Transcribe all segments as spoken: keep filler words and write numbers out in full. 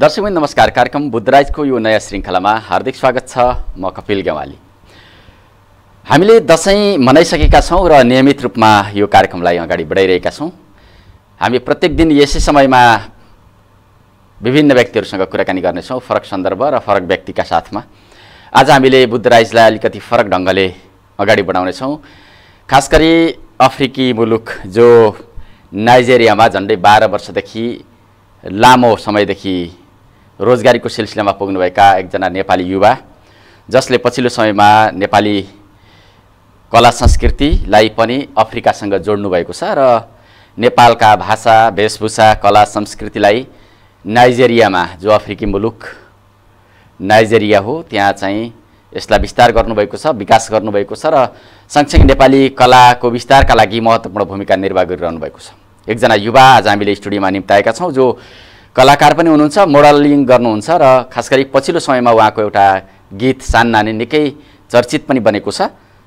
दर्शक मित्र नमस्कार, कार्यक्रम बुद्धराज को यो नयाँ श्रृंखलामा हार्दिक स्वागत छ। म कपिल गेवाली। हामीले दशैं मनाइसकेका छौं र नियमित रूपमा यो कार्यक्रमलाई अगाडि बढाइरहेका छौं। हामी प्रत्येक दिन यसै समयमा विभिन्न व्यक्तिहरुसँग कुराकानी गर्ने छौं, फरक सन्दर्भ र फरक व्यक्तिका साथमा। आज हामीले बुद्धराजलाई अलिकति फरक ढंगले अगाडि बढाउने छौं। खासगरी अफ्रिकी मुलुक जो नाइजेरियामा झन्डै बाह्र वर्षदेखि लामो समयदेखि रोजगारीको सिलसिलामा पुग्नुभएका एकजना नेपाली युवा, जसले पछिल्लो समयमा नेपाली कला संस्कृतिलाई पनि अफ्रिकासँग जोड्नु भएको छ र नेपालका भाषा, वेशभूषा, कला संस्कृतिलाई नाइजेरियामा, जो अफ्रिकी मुलुक नाइजेरिया हो, त्यहाँ चाहिँ यसलाई विस्तार गर्नुभएको छ, विकास गर्नुभएको छ र सँगसँगै नेपाली कलाको विस्तारका लागि महत्त्वपूर्ण भूमिका निर्वाह गरिरहनु भएको छ। एकजना युवा आज हामीले स्टुडियोमा निम्ताएका छौं, जो कलाकार पनि हुनुहुन्छ, मोडलिङ गर्नुहुन्छ र खासगरी पछिल्लो समयमा उहाँको एउटा गीत सान्नानी निकै चर्चित पनि बनेको छ।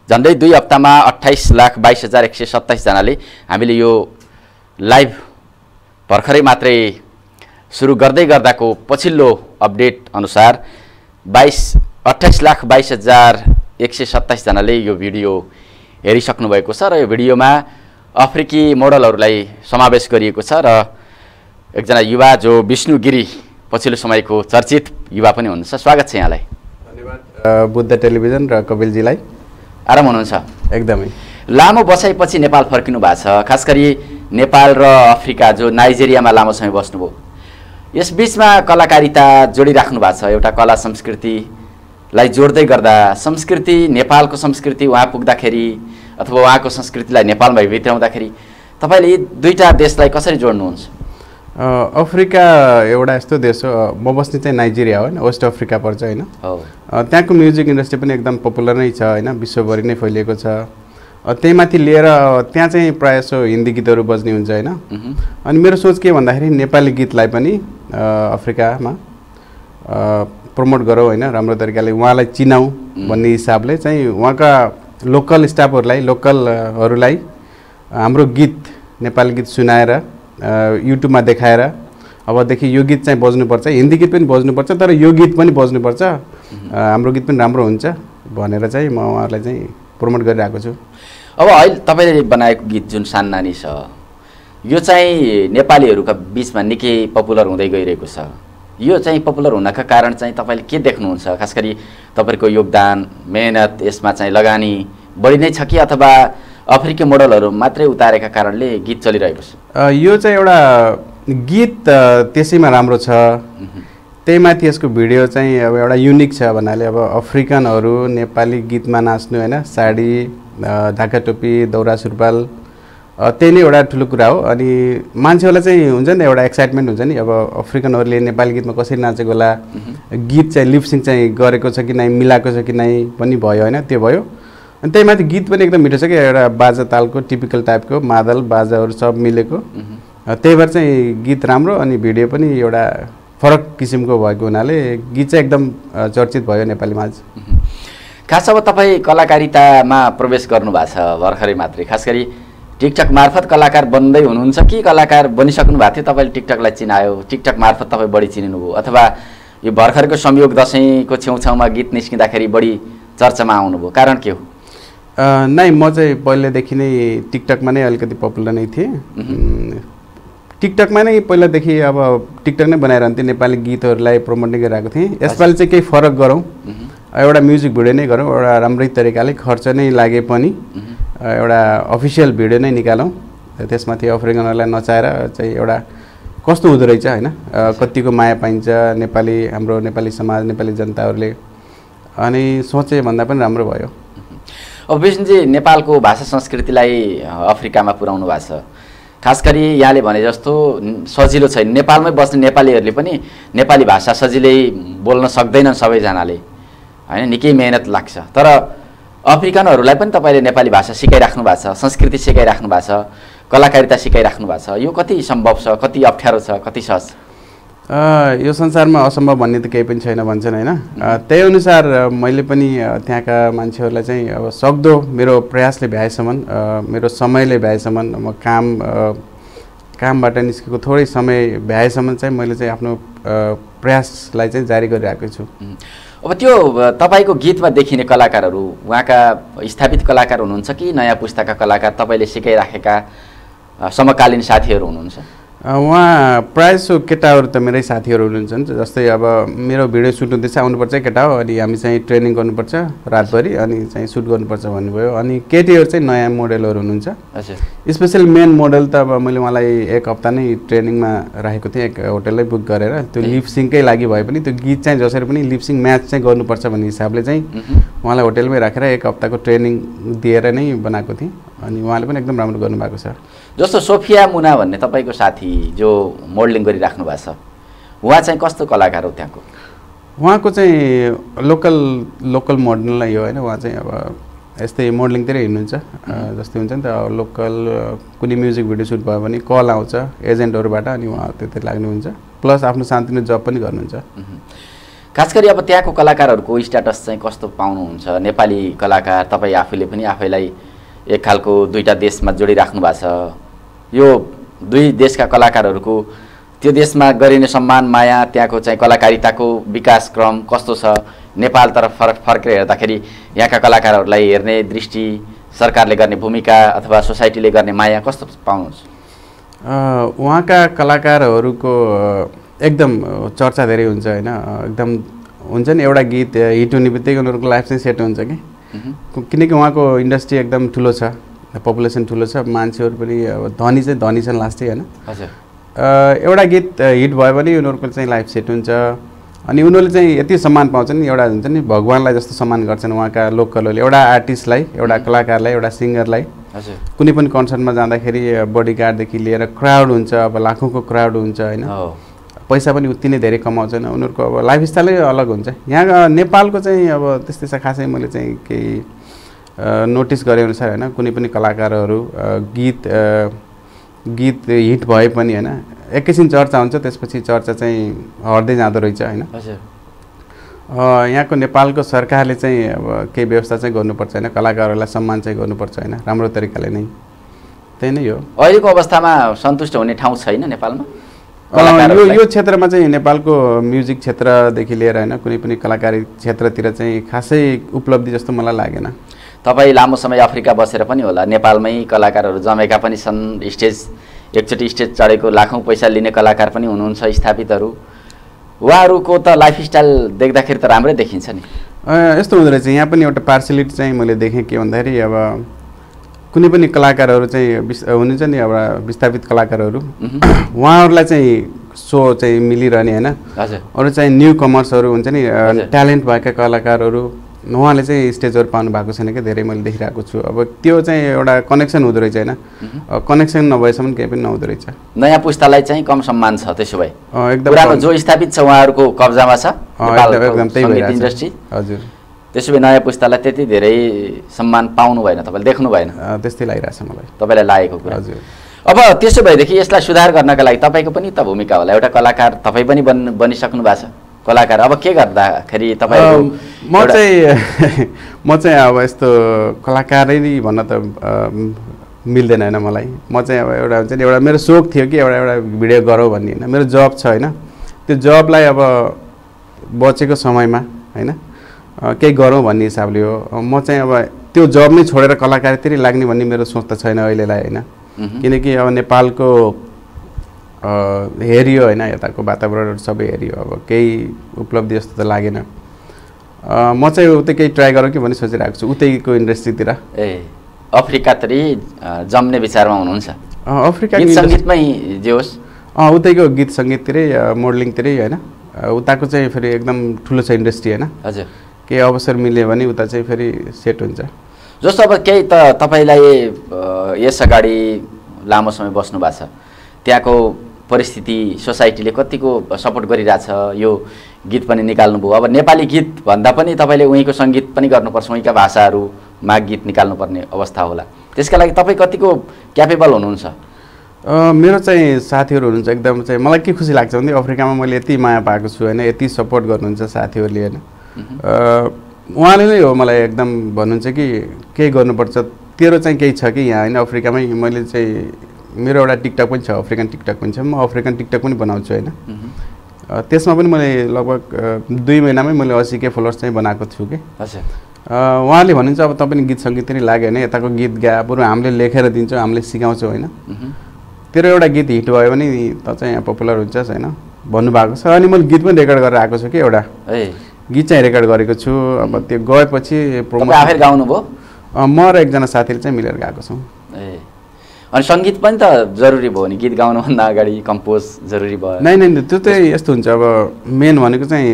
झन्डै दुई हप्तामा अट्ठाइस लाख बाइस हजार एक सय सत्ताइस जनाले, हामीले यो लाइभ भर्खरै मात्रै सुरु गर्दै गर्दाको पछिल्लो अपडेट अनुसार बाइस अट्ठाइस लाख बाइस हजार एक सय सत्ताइस जनाले यो भिडियो हेरिसक्नु भएको छ र यो भिडियोमा अफ्रिकी मोडलहरूलाई समावेश गरिएको छ र एकजना युवा जो विष्णु गिरी, पछिल्लो समयको चर्चित युवा पनि हुनुहुन्छ। स्वागत छ यहाँलाई। धन्यवाद बुद्ध टेलिभिजन र कपिलजीलाई। आराम हुनुहुन्छ? एकदमै। लामो बसाइपछि नेपाल फर्किनु भएको छ, खास गरी नेपाल र अफ्रिका जो नाइजेरियामा लामो समय बस्नुभयो। यस बीचमा कलाकारिता जोडिराख्नु भएको छ, एउटा कला संस्कृतिलाई जोड्दै गर्दा संस्कृति, नेपालको संस्कृति वहाँ पुग्दाखेरि अथवा वहाँको संस्कृतिलाई नेपालमा भित्राउँदाखेरि तपाईँले यी दुईवटा देशलाई कसरी जोड्नुहुन्छ? अफ्रिका एउटा यस्तो देश हो, म बस्ने चाहिँ नाइजेरिया हो, होइन, वेस्ट अफ्रिका पर्छ, होइन। त्यहाँको म्युजिक इन्डस्ट्री पनि एकदम पपुलर नै छ, होइन, विश्वभरि नै फैलिएको छ। त्यहीमाथि लिएर त्यहाँ चाहिँ प्रायःसो हिन्दी गीतहरू बज्ने हुन्छ, होइन। अनि मेरो सोच के भन्दाखेरि नेपाली गीतलाई पनि अफ्रिकामा प्रमोट गरौँ, होइन, राम्रो तरिकाले उहाँलाई चिनाउँ भन्ने हिसाबले चाहिँ उहाँका लोकल स्टाफहरूलाई, लोकलहरूलाई हाम्रो गीत, नेपाली गीत सुनाएर युट्युबमा देखाएर अबदेखि यो गीत चाहिँ बज्नुपर्छ, हिन्दी गीत पनि बज्नुपर्छ, तर यो गीत पनि बज्नुपर्छ, हाम्रो गीत पनि राम्रो हुन्छ भनेर चाहिँ म उहाँहरूलाई चाहिँ प्रमोट गरिरहेको छु। अब अहिले तपाईँले बनाएको गीत जुन सान्नानी छ, यो चाहिँ नेपालीहरूका बिचमा निकै पपुलर हुँदै गइरहेको छ। यो चाहिँ पपुलर हुनका कारण चाहिँ तपाईँले के देख्नुहुन्छ? खास गरी तपाईँको योगदान, मेहनत, यसमा चाहिँ लगानी बढी नै छ कि अथवा अफ्रिकी मोडलहरू मात्रै उतारेका कारणले गीत चलिरहेको छ? यो चाहिँ एउटा गीत त्यसैमा राम्रो छ, त्यहीमाथि यसको भिडियो चाहिँ अब एउटा युनिक छ भन्नाले अब अफ्रिकनहरू नेपाली गीतमा नाच्नु, होइन, साडी, ढाका टोपी, दौरा सुरुवाल, त्यही नै एउटा ठुलो कुरा हो। अनि मान्छेहरूलाई चाहिँ हुन्छ नि एउटा एक्साइटमेन्ट हुन्छ नि, अब अफ्रिकनहरूले नेपाली गीतमा कसरी नाचेको होला, गीत चाहिँ लिपसिङ चाहिँ गरेको छ कि नै, मिलाएको छ कि नै पनि भयो, होइन, त्यो भयो। अनि त्यही माथि गीत पनि एकदम मिठो छ कि, एउटा बाजा तालको टिपिकल टाइपको, मादल बाजाहरू सब मिलेको, त्यही भएर चाहिँ गीत राम्रो। अनि भिडियो पनि एउटा फरक किसिमको भएको हुनाले गीत चाहिँ एकदम चर्चित भयो नेपालीमाझ। खास अब तपाईँ कलाकारितामा प्रवेश गर्नुभएको छ भर्खरै मात्रै, खास गरी टिकटक मार्फत कलाकार बन्दै हुनुहुन्छ कि कलाकार बनिसक्नु भएको थियो? तपाईँले टिकटकलाई चिनायो, टिकटक मार्फत तपाईँ बढी चिनिनुभयो, अथवा यो भर्खरको संयोग दसैँको छेउछाउमा गीत निस्किँदाखेरि बढी चर्चामा आउनुभयो, कारण के हो? नै, म चाहिँ पहिलेदेखि नै टिकटकमा नै अलिकति पपुलर नै थिएँ, टिकटकमा नै पहिलादेखि अब टिकटक नै बनाइरहन्थेँ, नेपाली गीतहरूलाई प्रमोट नै गरिरहेको थिएँ। यसपालि चाहिँ केही फरक गरौँ, एउटा म्युजिक भिडियो नै गरौँ, एउटा राम्रै तरिकाले खर्च नै लागे पनि एउटा अफिसियल भिडियो नै निकालौँ। त्यसमाथि अफ्रिकनहरूलाई नचाएर चाहिँ एउटा कस्तो हुँदो रहेछ, होइन, कतिको माया पाइन्छ नेपाली, हाम्रो नेपाली समाज, नेपाली जनताहरूले, अनि सोचे भन्दा पनि राम्रो भयो। अब विष्णुजी, नेपालको भाषा संस्कृतिलाई अफ्रिकामा पुर्याउनु भएको छ, खास गरी यहाँले भने जस्तो सजिलो छैन, नेपालमै बस्ने नेपालीहरूले पनि नेपाली भाषा सजिलै बोल्न सक्दैनन् सबैजनाले, होइन, निकै मेहनत लाग्छ। तर अफ्रिकनहरूलाई पनि तपाईँले नेपाली भाषा सिकाइराख्नु भएको छ, संस्कृति सिकाइराख्नु भएको छ, कलाकारिता सिकाइराख्नु भएको छ, यो कति सम्भव छ, कति अप्ठ्यारो छ, कति सहज? यो संसारमा असम्भव भन्ने त केही पनि छैन भन्छन्, होइन। त्यही अनुसार मैले पनि त्यहाँका मान्छेहरूलाई चाहिँ अब सक्दो मेरो प्रयासले भ्याएसम्म, मेरो समयले भ्याएसम्म, म काम कामबाट निस्केको थोरै समय भ्याएसम्म चाहिँ मैले चाहिँ आफ्नो प्रयासलाई चाहिँ जारी गरिरहेको छु। अब त्यो तपाईको गीतमा देखिने कलाकारहरू वहाका स्थापित कलाकार हुनुहुन्छ कि नयाँ पुस्ताका कलाकार तपाईले सिकाइराखेका समकालीन साथीहरू हुनुहुन्छ? वहाँ प्रायसो केटाहरू त मेरै साथीहरू हुनुहुन्छ। जस्तै अब मेरो भिडियो सुट हुँदैछ आउनुपर्छ केटा हो, अनि हामी चाहिँ ट्रेनिङ गर्नुपर्छ रातभरि अनि चाहिँ सुट गर्नुपर्छ भन्नुभयो। अनि केटीहरू चाहिँ नयाँ मोडेलहरू हुनुहुन्छ। स्पेशल मेन मोडेल त अब मैले उहाँलाई एक हप्ता नै ट्रेनिङमा राखेको थिएँ, एक होटलै बुक गरेर। त्यो लिपसिङकै लागि भए पनि त्यो गीत चाहिँ जसरी पनि लिपसिङ म्याच चाहिँ गर्नुपर्छ भन्ने हिसाबले चाहिँ उहाँलाई होटलमै राखेर एक हप्ताको ट्रेनिङ दिएर नै बनाएको थिएँ। अनि उहाँले पनि एकदम राम्रो गर्नुभएको छ। जस्तो सोफिया मुना भन्ने तपाईको साथी जो मोडलिङ गरिराख्नु भएको छ, उहाँ चाहिँ कस्तो कलाकार हो? त्यहाँको उहाँको चाहिँ लोकल लोकल मोडललाई यो हैन, उहाँ चाहिँ अब यस्तै मोडलिङतिर हिँड्नुहुन्छ जस्तै हुन्छ नि त। लोकल कुनै म्युजिक भिडियो सुट भयो भने कल आउँछ एजेन्टहरुबाट, अनि उहाँ त्यतै लाग्नुहुन्छ। प्लस आफ्नो शान्तिले जब पनि गर्नुहुन्छ। खास गरी अब त्यहाँको कलाकारहरुको स्ट्याटस चाहिँ कस्तो पाउनुहुन्छ? नेपाली कलाकार तपाई आफैले पनि आफैलाई एक खालको दुईटा देशमा जोडिराख्नु भएको छ, यो दुई देशका कलाकारहरुको त्यो देशमा गरिने सम्मान माया त्यहाँको चाहिँ कलाकारिताको विकास क्रम कस्तो छ? नेपाल तर्फ फरक फरक हेर्दाखेरि यहाँका कलाकारहरुलाई हेर्ने दृष्टि, सरकारले गर्ने भूमिका अथवा सोसाइटीले गर्ने माया कस्तो पाउनुहुन्छ? वहाँका कलाकारहरुको एकदम चर्चा धेरै हुन्छ हैन। एकदम हुन्छ नि एउटा गीत हिट हुनेबित्तिकै उनीहरुको लाइफ चाहिँ सेट हुन्छ के, किनकि वहाँको इन्डस्ट्री एकदम ठुलो छ, पपुलेसन ठुलो छ, मान्छेहरु पनि धनी चाहिँ धनी छन् लास्टै हैन। एउटा गीत हिट भयो भने उनीहरुको चाहिँ लाइफ सेट हुन्छ। अनि उनीहरुले चाहिँ यति सम्मान पाउँछन् नि, एउटा हुन्छ नि भगवानलाई जस्तो सम्मान गर्छन् वहाँका लोकलहरूले। एउटा आर्टिस्टलाई, एउटा कलाकारलाई, एउटा सिंगरलाई कुनै पनि कन्सर्टमा जाँदाखेरि बडीगार्डदेखि लिएर क्राउड हुन्छ, अब लाखौंको क्राउड हुन्छ हैन। पैसा पनि उति नै धेरै कमाउँछन्, उनीहरुको अब लाइफस्टाइलै अलग हुन्छ। यहाँ नेपालको चाहिँ अब त्यस्तै छ, खासै मैले चाहिँ केही नोटिस गरे अनुसार हैन, कुनै पनि कलाकारहरू गीत गीत हिट भए पनि हैन एकैछिन चर्चा हुन्छ, त्यसपछि चर्चा चाहिँ हट्दै जाँदो रहेछ हैन। यहाँको नेपालको सरकारले चाहिँ अब केही व्यवस्था चाहिँ गर्नुपर्छ हैन, कलाकारहरूलाई सम्मान चाहिँ गर्नुपर्छ हैन, राम्रो तरिकाले नै। त्यही नै हो। अहिलेको अवस्थामा सन्तुष्ट हुने ठाउँ छैन नेपालमा? यो यो क्षेत्रमा चाहिँ नेपालको म्युजिक क्षेत्रदेखि लिएर हैन कुनै पनि कलाकारी क्षेत्रतिर चाहिँ खासै उपलब्धि जस्तो मलाई लागेन। तपाई लामो समय अफ्रिका बसेर पनि होला नेपालमै कलाकारहरू जमेका पनि छन्, स्टेज एकचोटी स्टेज चढेको लाखौं पैसा लिने कलाकार पनि हुनुहुन्छ स्थापितहरू, उहाँहरूको त लाइफस्टाइल देख्दाखेरि त राम्रै देखिन्छ नि। यस्तो हुँदो रहेछ यहाँ पनि एउटा पार्शियलिटी चाहिँ मैले देखेँ के भन्दाखेरि अब कुनै पनि कलाकारहरू चाहिँ हुनुहुन्छ नि एउटा विस्थापित कलाकारहरू, उहाँहरूलाई चाहिँ सो चाहिँ मिलिरहने हैन। अरु चाहिँ न्यू कमर्सहरू हुन्छ नि ट्यालेन्ट भएका कलाकारहरू, उहाँले चाहिँ स्टेजहरु पाउनु भएको छैन के धेरै मैले देखिरहेको छु। अब त्यो चाहिँ एउटा कनेक्सन हुँदो रहेछ हैन, कनेक्सन नभएसम्म केही पनि नहुँदो रहेछ। नयाँ पुस्तालाई चाहिँ कम सम्मान छ, त्यसो भए एकदम जो स्थापित छ उहाँहरूको कब्जामा छ नेपालको सङ्गीत इन्डस्ट्री। हजुर, त्यसो भए नयाँ पुस्तालाई त्यति धेरै सम्मान पाउनु भएन, तपाईले देख्नु भएन, त्यस्तै लागिरहेछ मलाई तपाईलाई लागेको कुरा। हजुर, अब त्यसो भएदेखि यसलाई सुधार गर्नका लागि तपाईको पनि त भूमिका होला, एउटा कलाकार तपाई पनि बन बनिसक्नु भएको छ कलाकार, अब के गर्दाखेरि तपाईको? म चाहिँ म चाहिँ अब यस्तो कलाकारै भन्न त मिल्दैन हैन मलाई। म चाहिँ अब एउटा हुन्छ नि एउटा मेरो सोख थियो कि एउटा एउटा भिडियो गरौ भन्ने हैन, मेरो जब छ हैन, त्यो जबलाई अब बचेको समयमा हैन केही गरौँ भन्ने हिसाबले हो। म चाहिँ अब त्यो जब नै छोडेर कलाकारितरी लाग्ने भन्ने मेरो सोच त छैन अहिलेलाई हैन, किनकि अब नेपालको हेरियो हैन, यताको वातावरणहरू सबै हेरियो, अब केही उपलब्धि जस्तो त लागेन। म चाहिँ उतै केही ट्राई गरौँ कि भन्ने सोचिरहेको छु, उतैको इन्डस्ट्रीतिर। ए अफ्रिकातरी जम्ने विचारमा हुनुहुन्छ? अफ्रिका गीत संगीतमै जे होस् उतैको गीत संगीततिरै मोडलिङतिरै हैन, उताको चाहिँ फेरि एकदम ठुलो छ इन्डस्ट्री हैन। हजुर, के अवसर मिल्यो भने उता चाहिँ फेरि सेट हुन्छ। जस्तो अब केही त तपाईलाई यस अगाडि लामो समय बस्नु भएको छ, त्यहाँको परिस्थिति सोसाइटीले कतिको सपोर्ट गरिरहेछ? यो गीत पनि निकाल्नुभयो, अब नेपाली गीत भन्दा पनि तपाईले उहीको संगीत पनि गर्नुपर्छ, उहीका भाषाहरूमा गीत निकाल्नुपर्ने अवस्था होला, त्यसका लागि तपाई कतिको क्यापेबल हुनुहुन्छ? मेरो चाहिँ साथीहरू हुनुहुन्छ एकदम चाहिँ मलाई के खुसी लाग्छ भने अफ्रिकामा मैले यति माया पाएको छु हैन, यति सपोर्ट गर्नुहुन्छ साथीहरूले हैन। उहाँले नै हो मलाई एकदम भन्नुहुन्छ कि केही गर्नुपर्छ, तेरो चाहिँ केही छ कि यहाँ हैन अफ्रिकामै। मैले चाहिँ मेरो एउटा टिकटक पनि छ, अफ्रिकन टिकटक पनि छ, म अफ्रिकन टिकटक पनि बनाउँछु हैन। त्यसमा पनि मैले लगभग दुई महिनामै मैले अस्सी के फलोअर्स चाहिँ बनाएको छु के अच्छा उहाँले भनिन्छ अब तपाईले गीत संगीत नै लाग्यो हैन यताको गीत गाए पुरो हामीले लेखेर दिन्छौ हामीले सिकाउँछौ हैन तेरो एउटा गीत हिट भयो भने त चाहिँ पपुलर हुन्छ हैन भन्नु भएको छ अनि मैले गीत पनि रेकर्ड गरेर आएको छु के एउटा ए गीत चाहिँ रेकर्ड गरेको छु अब त्यो गएपछि प्रमोट तपाईं आफै गाउनु भो म र एकजना साथीले चाहिँ मिलेर गाएको छौ ए अनि संगीत पनि त जरुरी भयो नि गीत गाउन भन्दा अगाडि कम्पोज जरुरी भयो नै नै त्यो चाहिँ यस्तो हुन्छ अब मेन भनेको चाहिँ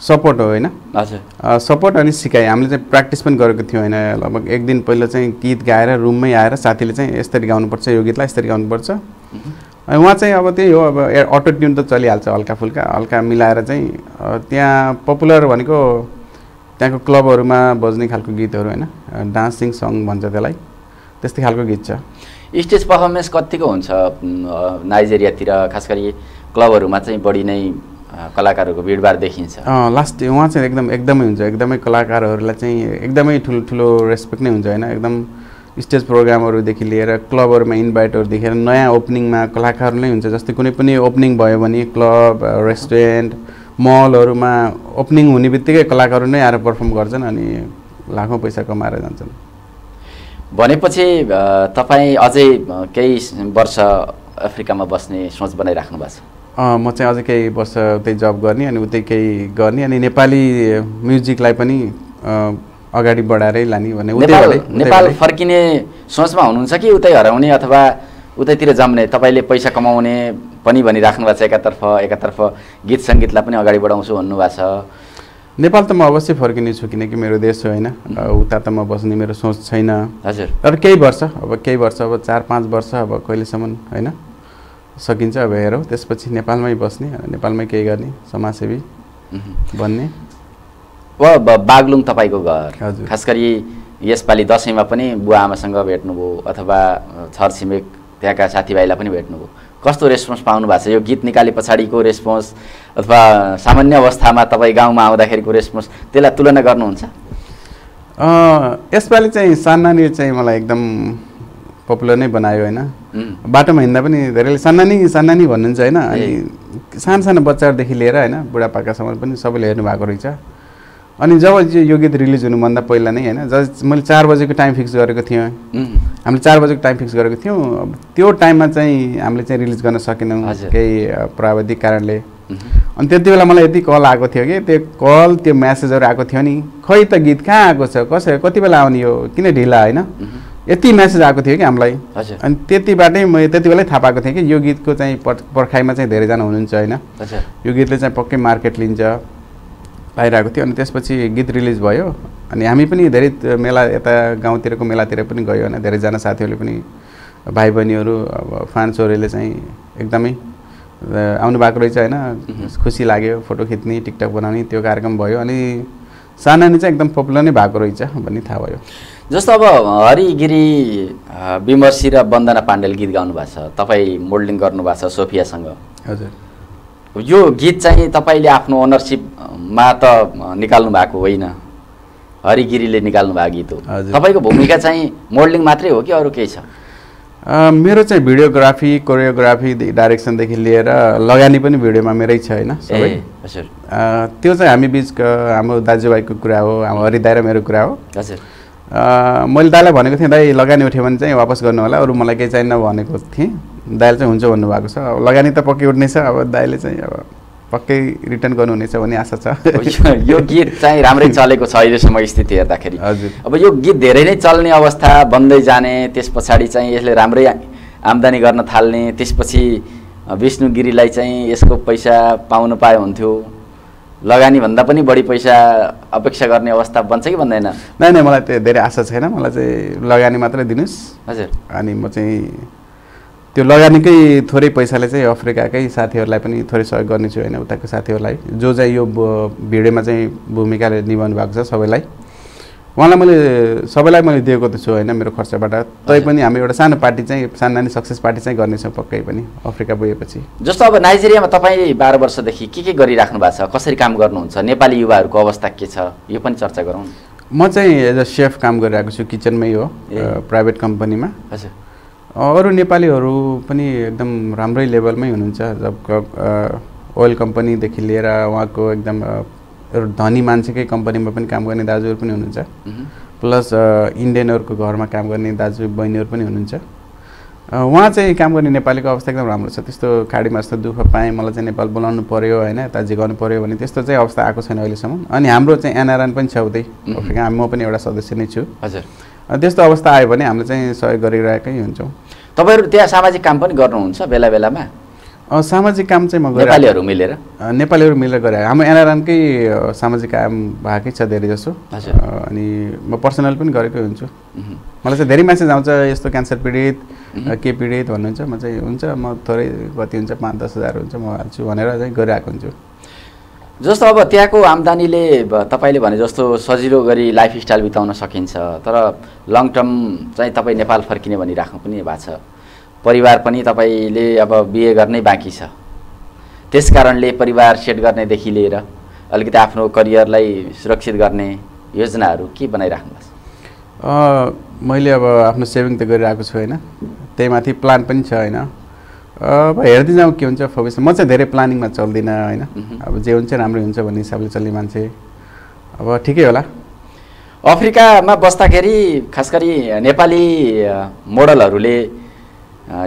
सपोर्ट हो हैन अच्छा सपोर्ट अनि सिकाइ हामीले चाहिँ प्र्याक्टिस पनि गरेको थियो हैन लगभग एक दिन पहिला चाहिँ गीत गाएर रुममै आएर साथीले चाहिँ यसरी गाउनु पर्छ यो गीतलाई यसरी गाउनु पर्छ अनि उहाँ चाहिँ अब त्यही हो अब अटो ट्युन त चलिहाल्छ हल्का फुल्का हल्का मिलाएर चाहिँ त्यहाँ पपुलर भनेको त्यहाँको क्लबहरुमा बज्ने खालको गीतहरु हैन डान्सिङ सङ भन्छ त्यसलाई त्यस्तै खालको गीत छ स्टेज परफॉर्मेंस कतिको हुन्छ नाइजेरिया तिर खास गरी क्लबहरुमा चाहिँ बढी नै कलाकारहरुको भीडभाड देखिन्छ लास्ट उहाँ चाहिँ एकदम एकदमै हुन्छ एकदमै कलाकारहरुलाई चाहिँ एकदमै ठुलो ठुलो रेस्पेक्ट नै हुन्छ हैन एकदम स्टेज प्रोग्रामहरु देखि लिएर क्लबहरुमा इन्भाइटहरु देखेर नयाँ ओपनिङमा कलाकार नै हुन्छ जस्तै कुनै पनि ओपनिङ भयो भने क्लब रेस्टुरेन्ट मलहरुमा ओपनिङ हुनेबित्तिकै कलाकारहरु नै आएर परफर्म गर्छन् अनि लाखौं पैसा कमाएर जान्छन् भनेपछि तपाई अझै केही वर्ष अफ्रिकामा बस्ने सोच बनाइराख्नु भएको छ म चाहिँ अझै केही वर्ष उतै जब गर्ने अनि उतै केही गर्ने अनि नेपाली म्युजिकलाई पनि अगाडि बढाएरै लानी भन्ने उतै नेपाल फर्किने सोचमा हुनुहुन्छ कि उतै हराउने अथवा उतैतिर जम्ने तपाईले पैसा कमाउने पनि भनिराख्नु भएको छ एकातर्फ एकातर्फ गीत संगीतलाई पनि अगाडि बढाउँछु भन्नु भएको छ नेपाल त म अवश्य फर्किने छु किनकि मेरो देश हो हैन उता त म बस्ने मेरो सोच छैन हजुर तर केही वर्ष अब केही वर्ष अब चार पाँच वर्ष अब कहिलेसम्म हैन सकिन्छ अब हेरौ त्यसपछि नेपालमै बस्ने नेपालमै के गर्ने समाजसेवी बन्ने व बागलुङ तपाईको घर खास गरी यसपाली दशैंमा पनि बुवा आमासँग भेट्नुभयो अथवा छरछिमेक त्यहाँका साथीभाइलाई पनि भेट्नुभयो कस्तो रेस्पोन्स पाउनु भएको छ यो गीत निकाले पछाडीको रेस्पोन्स अथवा सामान्य अवस्थामा तपाई गाउँमा आउँदाखेरिको रेस्पोन्स त्यसलाई तुलना गर्नुहुन्छ अ यसपाली चाहिँ सानानी चाहिँ मलाई एकदम पपुलर नै बनायो हैन बाटोमा हिँड्दा पनि धेरैले सानानी सानानी भन्नुहुन्छ हैन अनि सानो सानो बच्चाहरु देखि लिएर हैन बुढापाका सम्म पनि सबैले हेर्नु भएको रहेछ अनि जब यो गीत रिलिज हुनु भन्दा पहिला नै हैन मैले चार बजेको टाइम फिक्स गरेको थिए हामीले चार बजेको टाइम फिक्स गरेको थियौ त्यो टाइममा चाहिँ हामीले चाहिँ रिलिज गर्न सकेनौं केही प्राविधिक कारणले अनि त्यतिबेला मलाई यति कल आको थियो के त्यो कल त्यो मेसेजहरु आको थियो नि खै त गीत कहाँ आको छ कसरी कतिबेला आउने यो किन ढिला हैन यति मेसेज आको थियो के हामीलाई हजुर अनि त्यतिबाटै म त्यतिबेलै थाहा पाएको थिए कि यो गीतको चाहिँ परखाइमा चाहिँ धेरै जना हुनुहुन्छ हैन हजुर यो गीतले चाहिँ पक्कै मार्केट लिन्छ आइराको थियो अनि त्यसपछि गीत रिलिज भयो अनि हामी पनि धेरै मेला यता गाउँतिरको मेलातिर पनि गयो हैन धेरै जना साथीहरुले पनि भाइ बहिनीहरु अब फ्यान्सहरुले चाहिँ एकदमै आउनु भएको रहेछ हैन खुसी लाग्यो फोटो खिच्ने टिकटक बनाउने त्यो कार्यक्रम भयो अनि सानानी चाहिँ एकदम पपुलर नै भएको रहेछ भन्ने थाहा भयो जस्तो अब हरिगिरी विमर्शी र वन्दना पाण्डेल गीत गाउनु भएको छ तपाई मोल्डिङ गर्नु भएको छ सोफिया सँग हजुर यो गीत चाहिँ तपाईले आफ्नो ओनरशिप मा त निकाल्नु भएको होइन हरिगिरीले निकाल्नु भएको गीत हो तपाईको भूमिका चाहिँ मोल्डिङ मात्रै हो कि अरु केही छ मेरो चाहिँ भिडियोग्राफी कोरियोग्राफी डाइरेक्सन देखि लिएर लगानी पनि भिडियोमा मेरै छ हैन सबै हजुर त्यो चाहिँ हामी बीच हाम्रो दाजुभाइको कुरा हो हाम्रो हरिदाइ र मेरो कुरा हो हजुर मैले दाइलाई भनेको थिएँ दाइ लगानी उठ्यो भने चाहिँ वापस गर्नु होला अरु मलाई केही चाहिन भनेको थिएँ दाइले चाहिँ हुन्छ भन्नु भएको छ अब लगानी त पक्कै उठ्ने छ अब दाइले चाहिँ अब पक्कै रिटर्न गर्नु हुनेछ भन्ने आशा छ यो गीत चाहिँ राम्रै चलेको छ अहिलेसम्म स्थिति हेर्दाखेरि अब यो गीत धेरै नै चल्ने अवस्था बन्दै जाने त्यसपछि चाहिँ यसले राम्रै आम्दानी गर्न थाल्ने त्यसपछि विष्णु गिरीलाई चाहिँ यसको पैसा पाउन पाए हुन्थ्यो लगानी भन्दा पनि बढी पैसा अपेक्षा गर्ने अवस्था बन्छ कि बन्दैन नाइ नाइ मलाई त धेरै आशा छैन मलाई चाहिँ लगानी मात्रै दिनुस् हजुर अनि म चाहिँ त्यो लगानीकै थोरै पैसाले चाहिँ अफ्रिकाकै साथीहरुलाई पनि थोरै सहयोग गर्ने छु हैन उताको साथीहरुलाई जो चाहिँ यो भिडियोमा चाहिँ भूमिकाले निभाउनु भएको छ सबैलाई उहाँलाई मैले सबैलाई मैले दिएको त छु हैन मेरो खर्चबाट तै पनि हामी एउटा सानो पार्टी चाहिँ सानानी सक्सेस पार्टी चाहिँ गर्ने छौ पक्कै पनि अफ्रिका पुगेपछि जस्तो अब नाइजेरियामा तपाई बाह्र वर्षदेखि के के गरिराख्नु भएको छ कसरी काम गर्नुहुन्छ नेपाली युवाहरुको अवस्था के छ यो पनि चर्चा गरौँ म चाहिँ एज अ शेफ काम गरिरहेको छु किचनमै हो प्राइभेट कम्पनीमा हजुर अरु नेपालीहरु पनि एकदम राम्रै लेभलमै हुनुहुन्छ जब oil company देखि लेर वहाँ को एकदम धनी मानसिक के company में अपन काम करने दाजुर पनी होने चा plus Indian और को घर में काम करने दाजुर बहिनीर पनी होने चा वहाँ से काम करने नेपाली का अवस्था एकदम राम्रो छ त्यस्तो खाडी मास्टर दुःख पाए मलाई चाहिँ नेपाल बोलाउनु पर्यो हैन त जिगाउनु पर्यो भने त्यस्तो चाहिँ अवस्था आएको छैन अहिले सम्म अनि हाम्रो चाहिँ एनआरएन पनि छौदै अफ्रिका म पनि एउटा सदस्य नै छु हजुर त्यस्तो अवस्था आयो भने हामीले चाहिँ सहयोग गरिरहेकै हुन्छौं तपाईहरु त्यहाँ सामाजिक काम पनि गर्नुहुन्छ बेलाबेलामा अ सामाजिक काम चाहिँ म गरे नेपालीहरु मिलेर नेपालीहरु मिलेर गरे हाम्रो एनआरएनकै सामाजिक काम भएकै छ धेरै जसो अनि म पर्सनल पनि गरेकै हुन्छु मलाई चाहिँ धेरै मेसेज आउँछ यस्तो क्यान्सर पीडित के पीडित भन्नुहुन्छ म चाहिँ हुन्छ म थोरै कति हुन्छ पाँच दस हजार हुन्छ म हाल्छु भनेर चाहिँ गरिरहेको हुन्छु जस्तो अब त्यहाँको आम्दानीले तपाईले भने जस्तो सजिलो गरी लाइफस्टाइल बिताउन सकिन्छ तर लङ टर्म चाहिँ तपाई नेपाल फर्किने भनि राख्नु पनि भएको छ परिवार पनि तपाईले अब बीए गर्नै बाँकी छ त्यसकारणले परिवार सेट गर्ने देखि लिएर अलिकति आफ्नो करियरलाई सुरक्षित गर्ने योजनाहरू के बनाइराख्नु भएको छ अ मैले अब आफ्नो सेभिङ त गरिरहेको छु हैन त्यसमाथि प्लान पनि छ हैन अब हेर्दै जाऊ के हुन्छ भविष्य म चाहिँ धेरै प्लानिङमा चल्दिन हैन अब जे हुन्छ राम्रो हुन्छ भन्ने हिसाबले चल्ने मान्छे अब ठिकै होला अफ्रिकामा बस्दाखेरि खासगरी नेपाली मोडलहरूले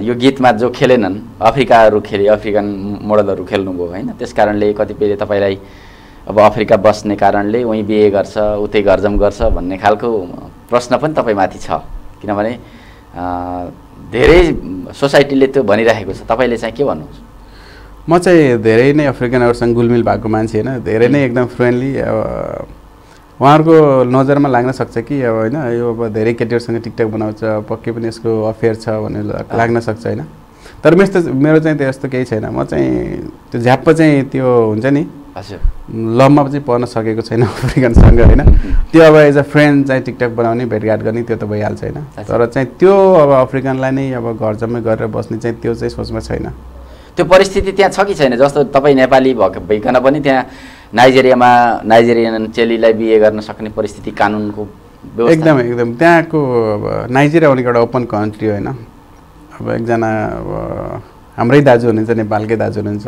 यो गीतमा जो खेलेनन् अफ्रिकाहरु खेले अफ्रिकन मोडलहरु खेल्नुभयो हैन त्यसकारणले कतिपयले तपाईलाई अब अफ्रिका बस्ने कारणले उही बीए गर्छ उतै गर्जम गर्छ भन्ने खालको प्रश्न पनि तपाईमाथि छ किनभने धेरै सोसाइटीले त्यो भनिरहेको छ तपाईले चाहिँ के भन्नुहुन्छ म चाहिँ धेरै नै अफ्रिकनहरुसँग गुलमिल भएको मान्छे हैन धेरै नै एकदम फ्रेन्डली उहाँहरुको नजरमा लाग्न सक्छ कि अब हैन यो अब धेरै केटीहरुसँग टिकटक बनाउँछ पक्कै पनि यसको अफेयर छ भन्ने लाग्न सक्छ हैन तर मेरो मेरो चाहिँ त्यस्तो केही छैन म चाहिँ त्यो झ्याप्प चाहिँ त्यो हुन्छ नि हजुर लम्मा चाहिँ पर्न सकेको छैन अफ्रिकनसँग हैन त्यो अब एज अ फ्रेन्ड चाहिँ टिकटक बनाउने भेटघाट गर्ने त्यो त भइहाल्छ हैन तर चाहिँ त्यो अब अफ्रिकनलाई नै अब घर जम्मै गरेर बस्ने चाहिँ त्यो चाहिँ सोचमा छैन त्यो परिस्थिति त्यहाँ छ कि छैन जस्तो तपाई नेपाली भएकन पनि त्यहाँ नाइजेरियामा नाइजेरियन चेलीलाई बीए गर्न सक्ने परिस्थिति कानुनको व्यवस्था एकदम एकदम त्यहाँको नाइजेरिया भनेको एउटा ओपन कन्ट्री हैन अब एकजना हाम्रै दाजु हुनुहुन्छ नेपालकै दाजु हुनुहुन्छ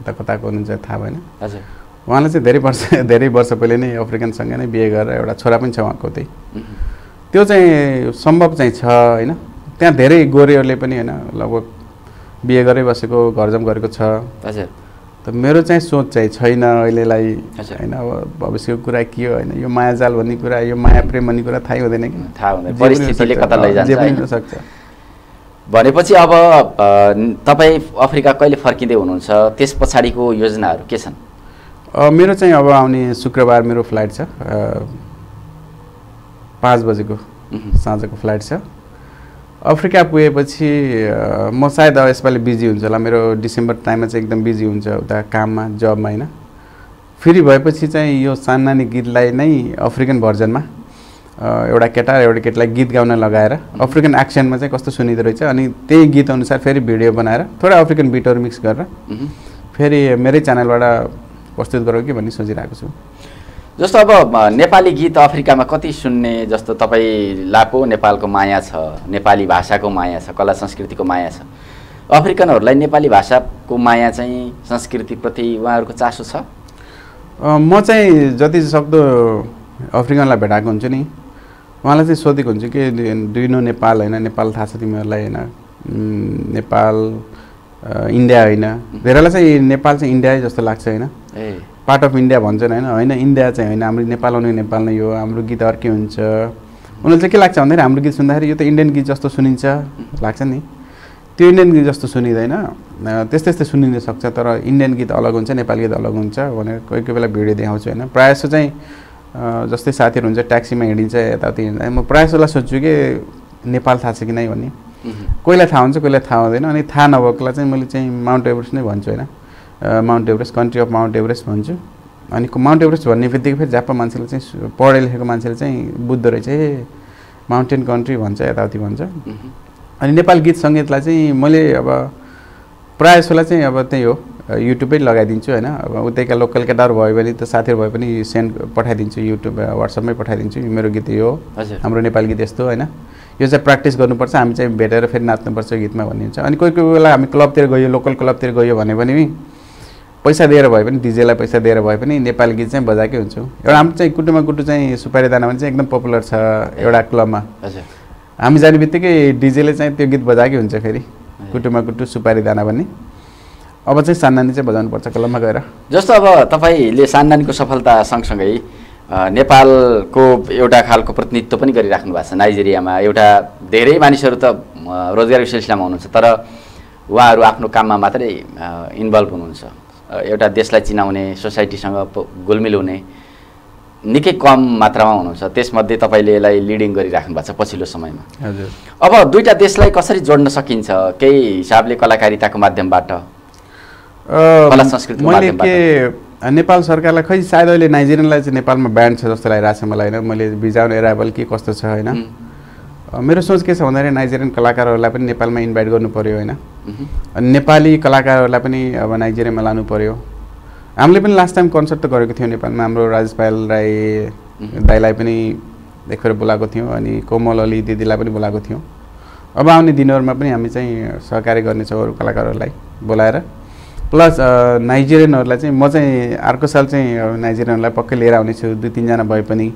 यता कताको हुनुहुन्छ थाहा भएन हजुर उहाँले चाहिँ धेरै वर्ष धेरै वर्ष पहिले नै अफ्रिकनसँग नै बीए गरेर एउटा छोरा पनि छ उहाँको त्यही त्यो चाहिँ सम्भव चाहिँ छ हैन त्यहाँ धेरै गोरेहरूले पनि हैन लगभग बीए गरे बसेको घरजम गरेको छ हजुर त मेरो चाहिँ सोच चाहिँ छैन अहिलेलाई हैन अब भविष्यको कुरा के हो हैन यो मायाजाल भन्ने कुरा यो माया प्रेम भन्ने कुरा थाहै हुँदैन कि थाहा हुँदैन परिस्थितिले कता लैजान्छ हैन सक्छ भनेपछि अब तपाई अफ्रिका कहिले फर्किँदै हुनुहुन्छ त्यस पछिको योजनाहरू के छन् मेरो चाहिँ अब आउने शुक्रबार मेरो फ्लाइट छ पाँच बजेको साँझको फ्लाइट छ अफ्रिका पुगेपछि म सायद अब यसपालि बिजी हुन्छ होला मेरो डिसेम्बर टाइममा चाहिँ एकदम बिजी हुन्छ उता काममा जबमा हैन फेरि भएपछि चाहिँ यो साननानी गीतलाई नै अफ्रिकन भर्जनमा एउटा केटा एउटा केटीलाई गीत गाउन लगाएर अफ्रिकन एक्सेन्टमा चाहिँ कस्तो सुनिदो रहेछ अनि त्यही गीत अनुसार फेरि भिडियो बनाएर थोरै अफ्रिकन बिटहरु मिक्स गरेर फेरि मेरै च्यानलबाट प्रस्तुत गरौँ कि भन्ने सोचिरहेको छु जस्तो अब नेपाली गीत अफ्रिकामा कति सुन्ने जस्तो तपाई लापो नेपालको माया छ नेपाली भाषाको माया छ कला संस्कृतिको माया छ अफ्रिकनहरुलाई नेपाली भाषाको माया चाहिँ संस्कृति प्रति उहाँहरुको चासो छ म चाहिँ जति सक्दो अफ्रिकनलाई भेटाएको हुन्छु नि उहाँलाई चाहिँ सोधेको हुन्छु कि डु यु नो नेपाल हैन नेपाल थाहा छ तिमीहरुलाई हैन नेपाल इन्डिया हैन धेरैलाई चाहिँ नेपाल चाहिँ इन्डिया जस्तो लाग्छ हैन ए पार्ट अफ इन्डिया भन्छन् हैन हैन इन्डिया चाहिँ हैन हाम्रो नेपाल आउने नेपाल नै यो हाम्रो गीत अर्कै हुन्छ उनीहरु चाहिँ के लाग्छ भन्दा हाम्रो गीत सुन्दाखेरि यो त इन्डियन गीत जस्तो सुनिन्छ लाग्छ नि त्यो इन्डियन गीत जस्तो सुनिदैन त्यस्तै त्यस्तै सुनिन सक्छ तर इन्डियन गीत अलग हुन्छ नेपाली गीत अलग हुन्छ भनेर कोही कोही बेला भिडियो देखाउँछु हैन प्रायसो चाहिँ जस्तै साथीहरु हुन्छ ट्याक्सीमा हिँडिन्छ यताउति हिँड्दा म प्रायसोलाई सोध्छु के नेपाल थाहा छ कि नै भन्ने कोहीलाई थाहा हुन्छ कोहीलाई थाहा हुँदैन अनि थाहा नभएकोलाई चाहिँ मैले चाहिँ माउन्ट एभरेस्ट नै भन्छु हैन mount Everest country of mount Everest भन्छु अनि माउन्ट एभरेस्ट भन्ने बित्तिकै फेरि जापान मान्छेले चाहिँ पढे लेखेको मान्छेले चाहिँ बुझ्दो रहेछ ए माउन्टेन कन्ट्री भन्छ यताउति भन्छ अनि नेपाल गीत संगीतलाई चाहिँ मैले अब प्राय जसोलाई चाहिँ अब त्यही हो युट्युबै लगाइदिन्छु हैन अब उतैका लोकल केटाहरु भयो भने त साथीहरु भए पनि सेन्ड पठाइदिन्छु युट्युब व्हाट्सएपमै पठाइदिन्छु मेरो गीत यो हाम्रो नेपाल गीत यस्तो हैन यो चाहिँ प्र्याक्टिस गर्नुपर्छ हामी चाहिँ भेटेर फेरि नाच्नुपर्छ गीतमा भन्ने हुन्छ अनि कोही कोही बेला हामी क्लबतिर गयो लोकल क्लबतिर गयो भने पनि पैसा दिएर भए पनि डीजेलाई पैसा दिएर भए पनि नेपाली गीत चाहिँ बजाकै हुन्छ एउटा हाम्रो चाहिँ कुटुमा कुटु चाहिँ सुपारी दाना भन्छ एकदम पपुलर छ एउटा क्लबमा हजुर हामी जानेबित्तिकै डीजेले चाहिँ त्यो गीत बजाकै हुन्छ फेरि कुटुमा कुटु सुपारी दाना भन्ने अब चाहिँ सान्नानी चाहिँ बजाउनु पर्छ क्लबमा गएर जस्तो अब तपाईले सान्नानीको सफलता सँगसँगै नेपालको एउटा खालको प्रतिनिधित्व पनि गरिराख्नु भएको छ नाइजेरियामा एउटा धेरै मानिसहरु त रोजगारीको सिलसिलामा हुनुहुन्छ तर उहाँहरु आफ्नो काममा मात्रै इन्भल्भ हुनुहुन्छ एउटा देशलाई चिनाउने सोसाइटीसँग गोलमिल हुने निकै कम मात्रामा हुनुहुन्छ त्यसमध्ये तपाईले यसलाई लिडिङ गरिराख्नु भएको छ पछिल्लो समयमा हजुर अब दुईटा देशलाई कसरी जोड्न सकिन्छ केही हिसाबले कलाकारिताको माध्यमबाट कला संस्कृतिको माध्यमबाट नेपाल सरकारलाई खै सायद अहिले नाइजेरियनलाई चाहिँ नेपालमा ब्यान्ड छ जस्तो लागिरहेछ मलाई हैन मैले भिजा एराइभल के कस्तो छ हैन मेरो सोच के छ भन्दा नाइजेरियन कलाकारहरूलाई पनि नेपालमा इन्भाइट गर्नु पर्यो हैन अनि नेपाली कलाकारहरूलाई पनि अब नाइजेरियामा लानु पर्यो हामीले पनि लास्ट टाइम कन्सर्ट त गरेको थियौ नेपालमा हाम्रो राजेश पायल राई दाइलाई पनि एकखेर बोलाएको थियौ अनि कोमल अली दिदीलाई पनि बोलाएको थियौ अब आउने दिनहरुमा पनि हामी चाहिँ सहकार्य गर्ने छौं अरु कलाकारहरूलाई बोलाएर प्लस नाइजेरियनहरुलाई चाहिँ म चाहिँ अर्को साल चाहिँ नाइजेरियनलाई पक्कै लिएर आउने छु दुई तीन जना भए पनि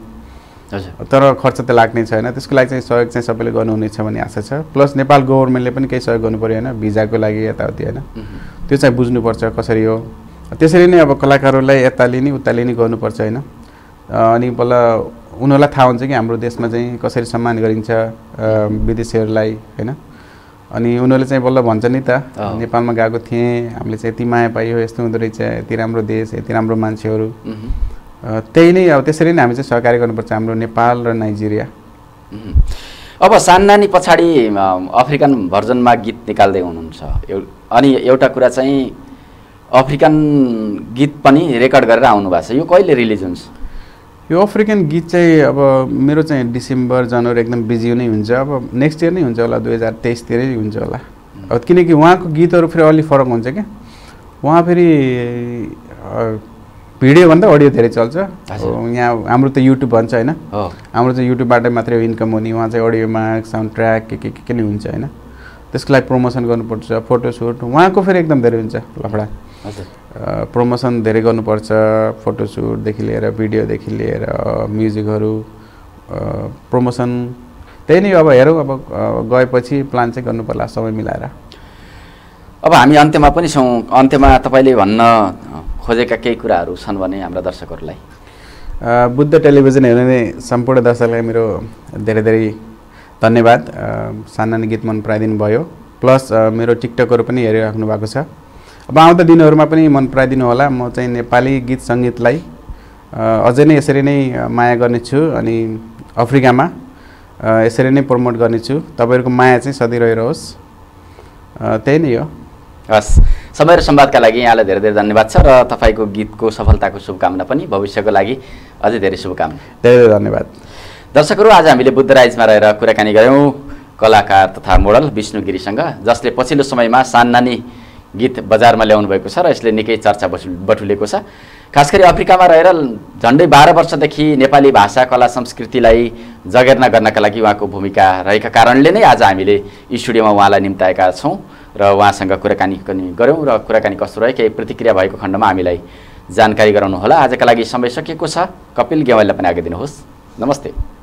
हजुर तर खर्च त लाग्ने छैन त्यसको लागि चाहिँ सहयोग चाहिँ सबैले गर्नुहुनेछ भन्ने आशा छ प्लस नेपाल गभर्नमेन्टले पनि केही सहयोग गर्नुपर्यो हैन भिजाको लागि यताउति हैन त्यो चाहिँ बुझ्नुपर्छ कसरी हो त्यसरी नै अब कलाकारहरूलाई यताली नि उताली नि गर्नुपर्छ हैन अनि बल्ल उनीहरुलाई थाहा हुन्छ कि हाम्रो देशमा चाहिँ कसरी सम्मान गरिन्छ विदेशीहरुलाई हैन अनि उनीहरुले चाहिँ बल्ल भन्छ नि त नेपालमा गएको थिए हामीले चाहिँ यति माया पाइयो यस्तो हुँदो रहेछ यति राम्रो देश यति राम्रो मान्छेहरु त्यही नै अब त्यसरी नै हामी चाहिँ सहकार्य गर्नुपर्छ हाम्रो नेपाल र नाइजेरिया अब सान्नानी पछाडी अफ्रिकन भर्जनमा गीत निकाल्दै हुनुहुन्छ अनि एउटा कुरा चाहिँ अफ्रिकन गीत पनि रेकर्ड गरेर आउनु भएको छ यो कहिले रिलिज हुन्छ यो अफ्रिकन गीत चाहिँ अब मेरो चाहिँ डिसेम्बर जनवरी एकदम बिजी नै हुन्छ अब नेक्स्ट इयर नै हुन्छ होला दुई हजार तेइस तिरै हुन्छ होला अब किनकि वहाको गीतहरु फेरि अलि फरक हुन्छ के वहा फेरि भिडियो भन्दा अडियो धेरै चल्छ यहाँ हाम्रो त YouTube भन्छ हैन हाम्रो चाहिँ YouTube बाट मात्रै इन्कम हुने वहा चाहिँ अडियोमा साउन्ड ट्र्याक के के के नै हुन्छ हैन त्यसको लागि प्रमोसन गर्नुपर्छ फोटो शूट वहाको फेरि एकदम धेरै हुन्छ लफडा प्रमोसन धेरै गर्नुपर्छ फोटो शूट देखि लिएर भिडियो देखि लिएर म्युजिकहरु प्रमोसन त्यही नै अब हेरौ अब गएपछि प्लान चाहिँ गर्नु पर्ला समय मिलाएर अब हामी अन्त्यमा पनि छौं अन्त्यमा तपाईले भन्न खोजेका केही कुराहरु छन् भने हाम्रा दर्शकहरुलाई बुद्ध टेलिभिजन हेर्ने सम्पूर्ण दर्शकलाई मेरो धेरै धेरै धन्यवाद सान्नानी गीत मन पराइदिनु भयो प्लस मेरो टिकटकहरु पनि हेरिराख्नु भएको छ अब आउँदा दिनहरुमा पनि मन पराइदिनु होला म चाहिँ नेपाली गीत संगीतलाई अझै नै यसरी नै माया गर्ने छु अनि अफ्रिकामा यसरी नै प्रमोट गर्ने छु तपाईहरुको माया चाहिँ सधैं रहिरहोस् त्यही नै हो हस् समय र संवादका लागि यहाँलाई धेरै धेरै धन्यवाद छ र तपाईको गीतको सफलताको शुभकामना पनि भविष्यको लागि अझै धेरै शुभकामना धेरै धेरै धन्यवाद दर्शकहरु आज हामीले बुद्ध राइजमा रहेर कुराकानी गर्यौं कलाकार तथा मोडल विष्णु गिरीसँग जसले पछिल्लो समयमा सान्नानी गीत बजारमा ल्याउनु भएको छ र यसले निकै चर्चा बटुलेको छ खास गरी अफ्रिकामा रहेर झन्डै बाह्र वर्षदेखि नेपाली भाषा कला संस्कृतिलाई जगेर्ना गर्नका लागि उहाँको भूमिका रहेका कारणले नै आज हामीले स्टुडियोमा उहाँलाई निम्ताएका छौं र उहाँसँग कुराकानी पनि गर्यौं र कुराकानी कस्तो रह्यो केही प्रतिक्रिया भएको खण्डमा हामीलाई जानकारी गराउनु होला आजका लागि समय सकिएको छ कपिल गेवालीलाई पनि आज्ञा दिनुहोस् नमस्ते